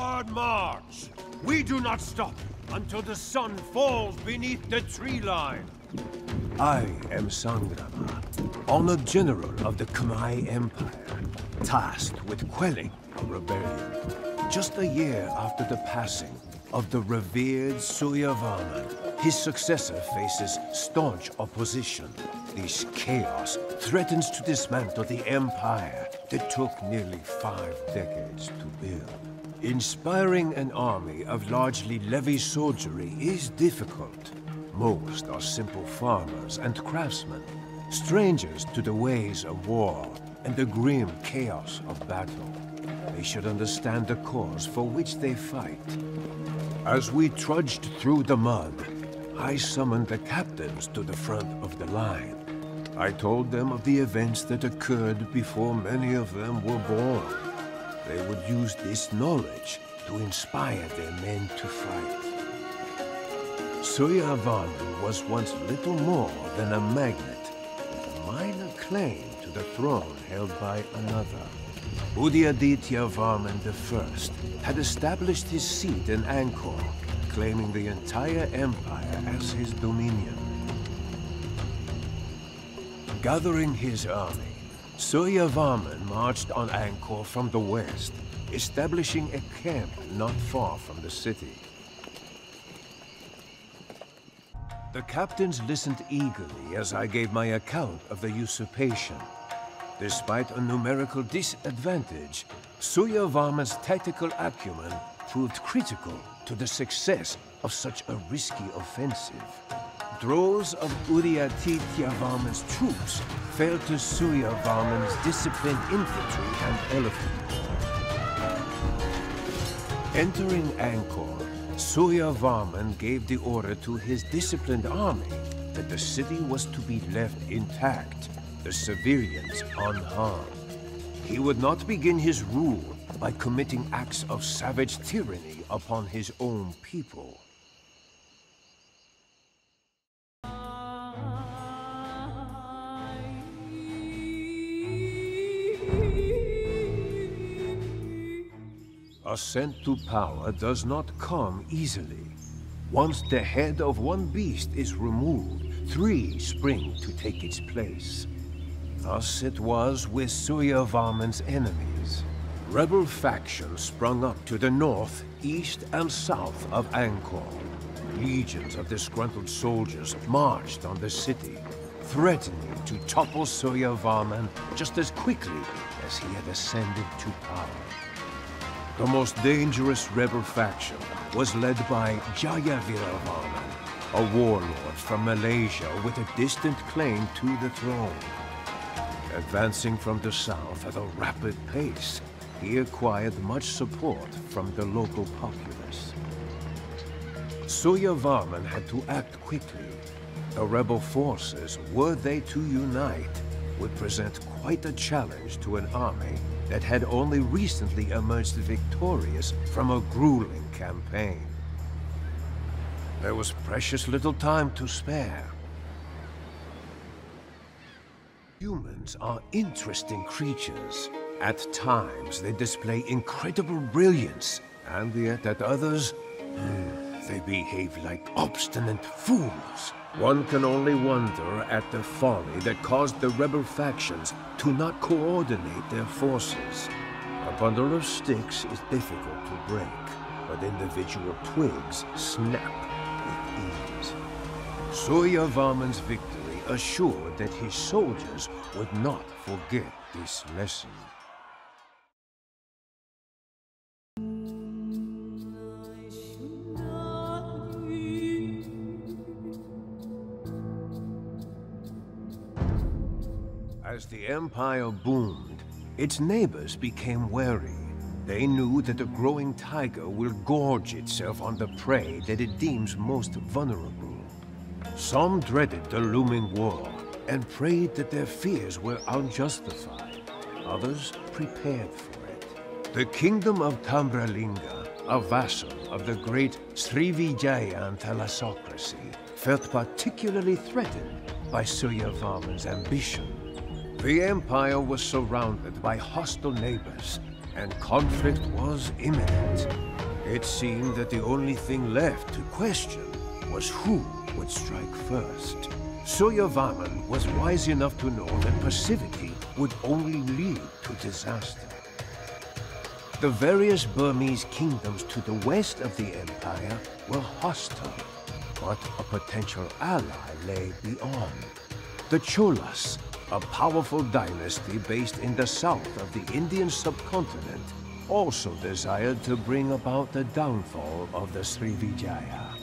Forward march! We do not stop until the sun falls beneath the tree line. I am Sangrama, honored general of the Khmer Empire, tasked with quelling a rebellion. Just a year after the passing of the revered Suryavarman, his successor faces staunch opposition. This chaos threatens to dismantle the empire that took nearly 5 decades to build. Inspiring an army of largely levy soldiery is difficult. Most are simple farmers and craftsmen, strangers to the ways of war and the grim chaos of battle. They should understand the cause for which they fight. As we trudged through the mud, I summoned the captains to the front of the line. I told them of the events that occurred before many of them were born. They would use this knowledge to inspire their men to fight. Suryavarman was once little more than a magnate, with a minor claim to the throne held by another. Udayadityavarman I had established his seat in Angkor, claiming the entire empire as his dominion. Gathering his army, Suryavarman marched on Angkor from the west, establishing a camp not far from the city. The captains listened eagerly as I gave my account of the usurpation. Despite a numerical disadvantage, Suryavarman's tactical acumen proved critical to the success of such a risky offensive. Droves of Udayadityavarman's troops fell to Suryavarman's disciplined infantry and elephant. Entering Angkor, Suryavarman gave the order to his disciplined army that the city was to be left intact, the civilians unharmed. He would not begin his rule by committing acts of savage tyranny upon his own people. Ascent to power does not come easily. Once the head of one beast is removed, 3 spring to take its place. Thus it was with Suryavarman's enemies. Rebel factions sprung up to the north, east, and south of Angkor. Legions of disgruntled soldiers marched on the city, threatening to topple Suryavarman just as quickly as he had ascended to power. The most dangerous rebel faction was led by Jayaviravarman, a warlord from Malaysia with a distant claim to the throne. Advancing from the south at a rapid pace, he acquired much support from the local populace. Suryavarman had to act quickly. The rebel forces, were they to unite, would present quite a challenge to an army that had only recently emerged victorious from a grueling campaign. There was precious little time to spare. Humans are interesting creatures. At times, they display incredible brilliance, and yet at others, they behave like obstinate fools. One can only wonder at the folly that caused the rebel factions to not coordinate their forces. A bundle of sticks is difficult to break, but individual twigs snap with ease. Suryavarman's victory assured that his soldiers would not forget this lesson. As the empire boomed, its neighbors became wary. They knew that a growing tiger will gorge itself on the prey that it deems most vulnerable. Some dreaded the looming war and prayed that their fears were unjustified. Others prepared for it. The kingdom of Tambralinga, a vassal of the great Srivijayan thalassocracy, felt particularly threatened by Suryavarman's ambition. The empire was surrounded by hostile neighbors, and conflict was imminent. It seemed that the only thing left to question was who would strike first. Suryavarman was wise enough to know that passivity would only lead to disaster. The various Burmese kingdoms to the west of the empire were hostile, but a potential ally lay beyond. The Cholas, a powerful dynasty based in the south of the Indian subcontinent, also desired to bring about the downfall of the Srivijaya.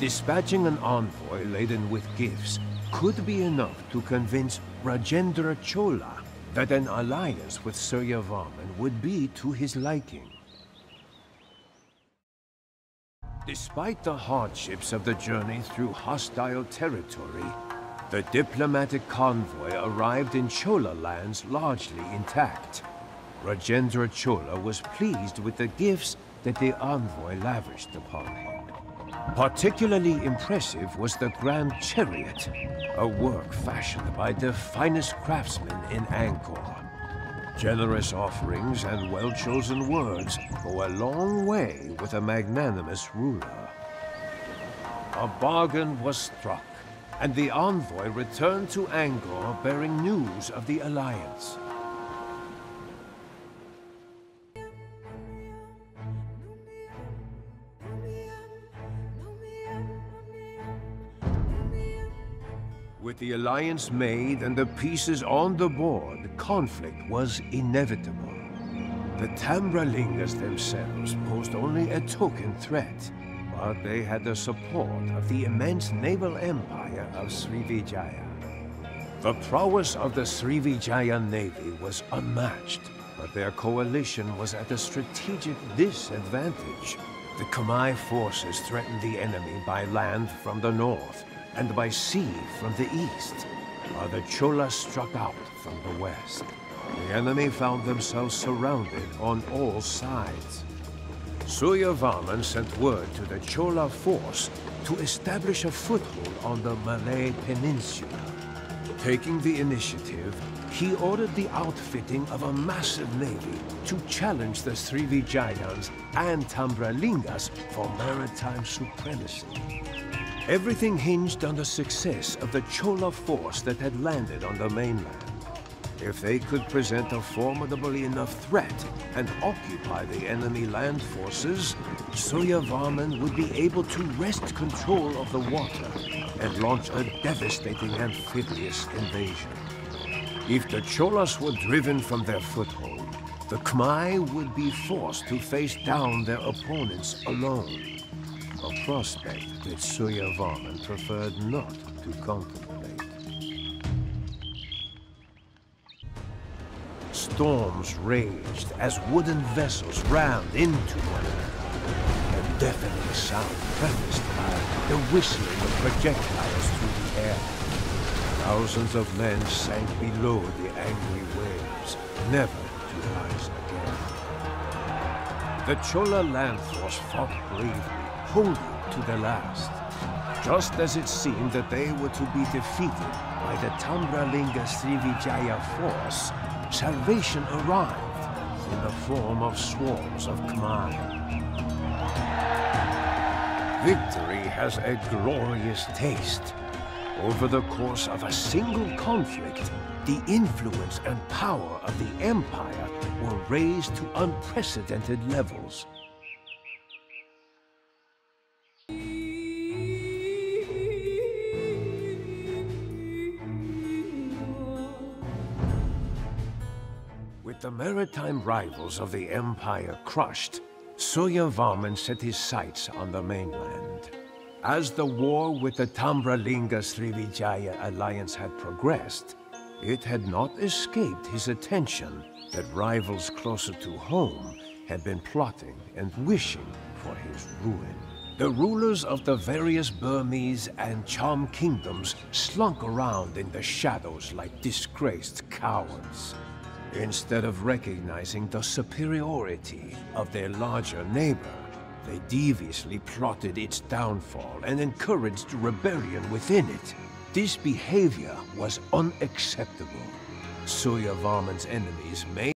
Dispatching an envoy laden with gifts could be enough to convince Rajendra Chola that an alliance with Suryavarman would be to his liking. Despite the hardships of the journey through hostile territory, the diplomatic convoy arrived in Chola lands largely intact. Rajendra Chola was pleased with the gifts that the envoy lavished upon him. Particularly impressive was the Grand Chariot, a work fashioned by the finest craftsmen in Angkor. Generous offerings and well-chosen words go a long way with a magnanimous ruler. A bargain was struck, and the envoy returned to Angkor bearing news of the alliance. With the alliance made and the pieces on the board, conflict was inevitable. The Tambralingas themselves posed only a token threat, but they had the support of the immense naval empire of Srivijaya. The prowess of the Srivijaya navy was unmatched, but their coalition was at a strategic disadvantage. The Khmer forces threatened the enemy by land from the north, and by sea from the east, while the Cholas struck out from the west. The enemy found themselves surrounded on all sides. Suryavarman sent word to the Chola force to establish a foothold on the Malay Peninsula. Taking the initiative, he ordered the outfitting of a massive navy to challenge the Srivijayans and Tambralingas for maritime supremacy. Everything hinged on the success of the Chola force that had landed on the mainland. If they could present a formidable enough threat and occupy the enemy land forces, Suryavarman would be able to wrest control of the water and launch a devastating amphibious invasion. If the Cholas were driven from their foothold, the Khmer would be forced to face down their opponents alone. A prospect that Suryavarman preferred not to contemplate. Storms raged as wooden vessels rammed into one another, a deafening sound prefaced by the whistling of projectiles through the air. Thousands of men sank below the angry waves, never to rise again. The Chola land force fought bravely, holding to the last, just as it seemed that they were to be defeated by the Tambralinga Srivijaya force. Salvation arrived in the form of swarms of Khmer. Victory has a glorious taste. Over the course of a single conflict, the influence and power of the empire were raised to unprecedented levels. The maritime rivals of the empire crushed, Suryavarman set his sights on the mainland. As the war with the Tambralinga-Srivijaya alliance had progressed, it had not escaped his attention that rivals closer to home had been plotting and wishing for his ruin. The rulers of the various Burmese and Cham kingdoms slunk around in the shadows like disgraced cowards. Instead of recognizing the superiority of their larger neighbor, they deviously plotted its downfall and encouraged rebellion within it. This behavior was unacceptable. Suryavarman's enemies made